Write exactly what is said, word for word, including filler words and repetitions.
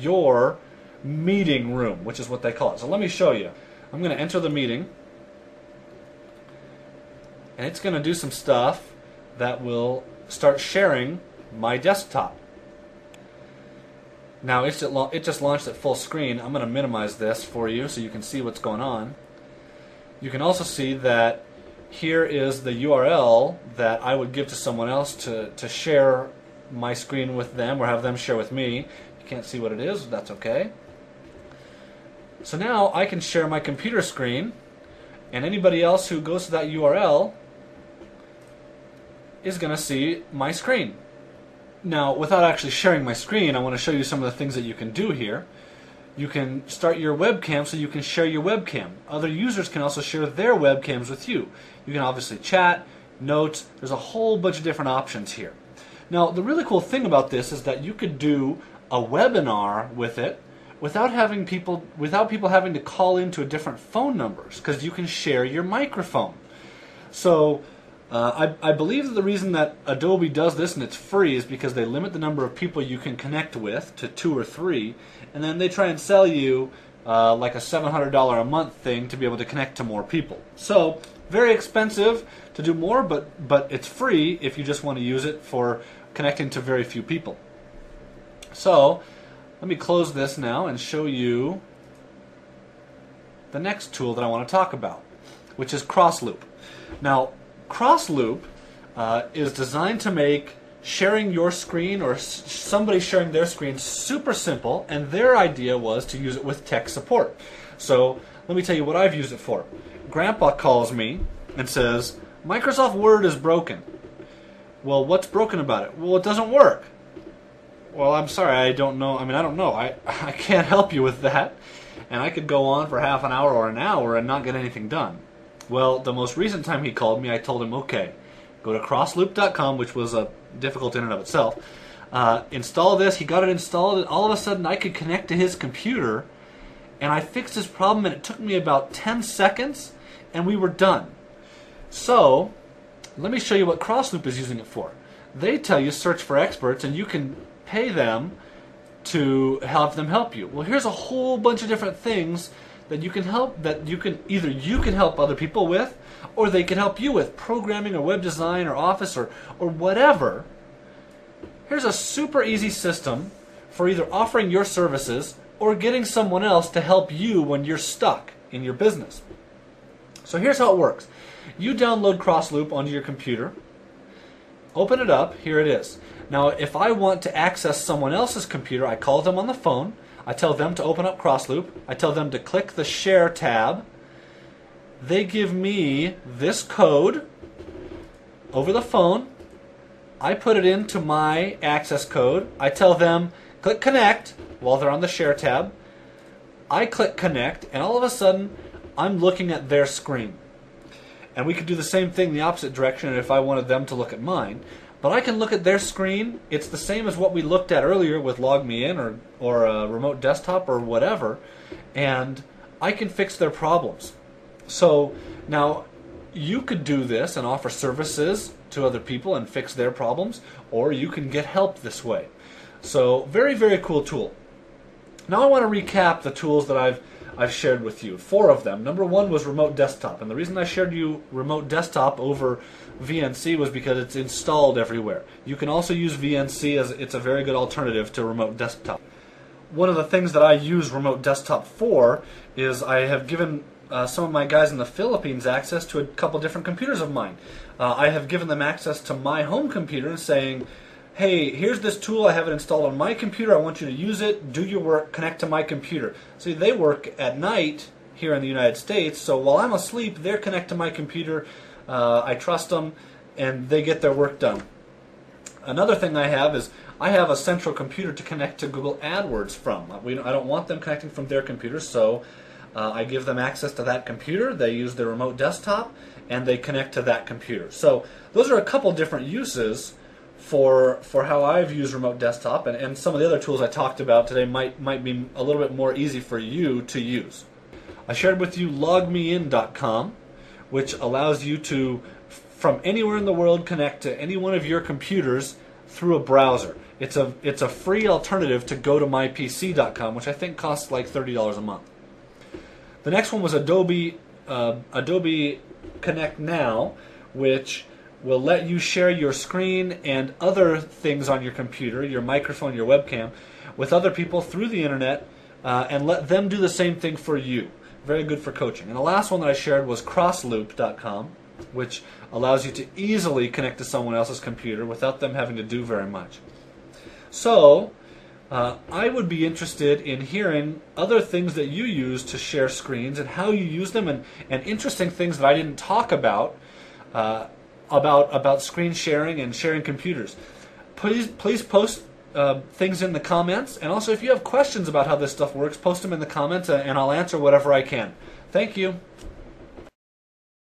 your meeting room, which is what they call it. So let me show you. I'm going to enter the meeting, and it's going to do some stuff that will start sharing my desktop. Now it's it just launched at full screen. I'm going to minimize this for you so you can see what's going on. You can also see that here is the U R L that I would give to someone else to, to share my screen with them or have them share with me. You can't see what it is, that's okay. So now I can share my computer screen, and anybody else who goes to that U R L is going to see my screen. Now, without actually sharing my screen, I want to show you some of the things that you can do here. You can start your webcam so you can share your webcam. Other users can also share their webcams with you. You can obviously chat, notes, there's a whole bunch of different options here. Now, the really cool thing about this is that you could do a webinar with it without having people, without people having to call into a different phone numbers, because you can share your microphone. So uh, I, I believe that the reason that Adobe does this and it's free is because they limit the number of people you can connect with to two or three, and then they try and sell you uh, like a seven hundred dollar a month thing to be able to connect to more people. So very expensive to do more, but, but it's free if you just want to use it for connecting to very few people. So let me close this now and show you the next tool that I want to talk about, which is CrossLoop. Now, CrossLoop uh, is designed to make sharing your screen or s somebody sharing their screen super simple, and their idea was to use it with tech support. So let me tell you what I've used it for. Grandpa calls me and says, Microsoft Word is broken. Well, what's broken about it? Well, it doesn't work. Well, I'm sorry, I don't know. I mean, I don't know. I, I can't help you with that. And I could go on for half an hour or an hour and not get anything done. Well, the most recent time he called me, I told him, okay, go to crossloop dot com, which was a difficult in and of itself. Uh, install this. He got it installed, and all of a sudden I could connect to his computer, and I fixed his problem, and it took me about ten seconds, and we were done. So let me show you what CrossLoop is using it for. They tell you search for experts, and you can pay them to have them help you. Well, here's a whole bunch of different things that you can help, that you can either you can help other people with, or they can help you with programming or web design or Office or or whatever. Here's a super easy system for either offering your services or getting someone else to help you when you're stuck in your business. So here's how it works. You download CrossLoop onto your computer. Open it up. Here it is. Now, if I want to access someone else's computer, I call them on the phone, I tell them to open up CrossLoop, I tell them to click the Share tab, they give me this code over the phone, I put it into my access code, I tell them click Connect while they're on the Share tab, I click Connect, and all of a sudden I'm looking at their screen. And we could do the same thing the opposite direction if I wanted them to look at mine. But I can look at their screen. It's the same as what we looked at earlier with LogMeIn or, or a remote desktop or whatever, and I can fix their problems. So now you could do this and offer services to other people and fix their problems, or you can get help this way. So very, very cool tool. Now I want to recap the tools that I've I've shared with you. Four of them. Number one was remote desktop, and the reason I shared you remote desktop over V N C was because it's installed everywhere. You can also use V N C, as it's a very good alternative to remote desktop. One of the things that I use remote desktop for is I have given uh, some of my guys in the Philippines access to a couple different computers of mine. Uh, I have given them access to my home computer and saying, hey, here's this tool, I have it installed on my computer, I want you to use it, do your work, connect to my computer. See, they work at night here in the United States, so while I'm asleep, they're connected to my computer, uh, I trust them, and they get their work done. Another thing I have is I have a central computer to connect to Google AdWords from. We, I don't want them connecting from their computer, so uh, I give them access to that computer, they use their remote desktop, and they connect to that computer. So those are a couple different uses for for how I've used remote desktop, and, and some of the other tools I talked about today might might be a little bit more easy for you to use. I shared with you log me in dot com, which allows you to from anywhere in the world connect to any one of your computers through a browser. It's a it's a free alternative to Go To My P C dot com, which I think costs like thirty dollars a month. The next one was Adobe uh, Adobe Connect Now, which will let you share your screen and other things on your computer, your microphone, your webcam, with other people through the internet, uh, and let them do the same thing for you. Very good for coaching. And the last one that I shared was CrossLoop dot com, which allows you to easily connect to someone else's computer without them having to do very much. So, uh, I would be interested in hearing other things that you use to share screens and how you use them, and, and interesting things that I didn't talk about, uh, about about screen sharing and sharing computers. Please, please post uh, things in the comments, and also if you have questions about how this stuff works, post them in the comments, and I'll answer whatever I can. Thank you.